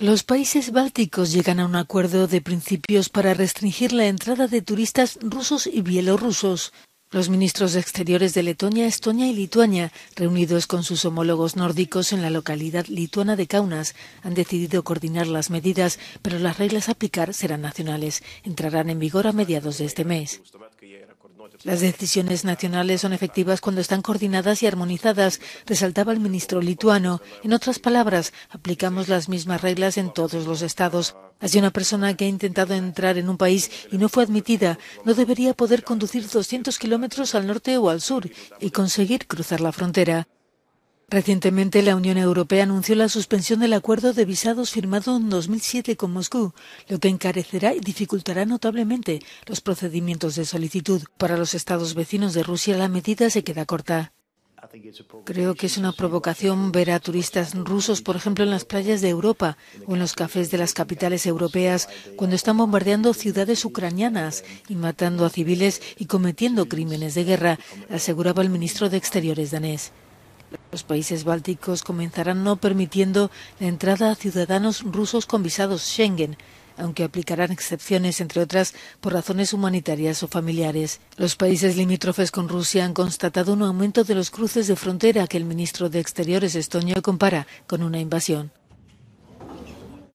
Los países bálticos llegan a un acuerdo de principios para restringir la entrada de turistas rusos y bielorrusos. Los ministros de Exteriores de Letonia, Estonia y Lituania, reunidos con sus homólogos nórdicos en la localidad lituana de Kaunas, han decidido coordinar las medidas, pero las reglas a aplicar serán nacionales. Entrarán en vigor a mediados de este mes. Las decisiones nacionales son efectivas cuando están coordinadas y armonizadas, resaltaba el ministro lituano. En otras palabras, aplicamos las mismas reglas en todos los estados. Así, una persona que ha intentado entrar en un país y no fue admitida no debería poder conducir 200 kilómetros al norte o al sur y conseguir cruzar la frontera. Recientemente, la Unión Europea anunció la suspensión del acuerdo de visados firmado en 2007 con Moscú, lo que encarecerá y dificultará notablemente los procedimientos de solicitud. Para los estados vecinos de Rusia, la medida se queda corta. Creo que es una provocación ver a turistas rusos, por ejemplo, en las playas de Europa o en los cafés de las capitales europeas, cuando están bombardeando ciudades ucranianas y matando a civiles y cometiendo crímenes de guerra, aseguraba el ministro de Exteriores danés. Los países bálticos comenzarán no permitiendo la entrada a ciudadanos rusos con visados Schengen, aunque aplicarán excepciones, entre otras, por razones humanitarias o familiares. Los países limítrofes con Rusia han constatado un aumento de los cruces de frontera que el ministro de Exteriores estonio compara con una invasión.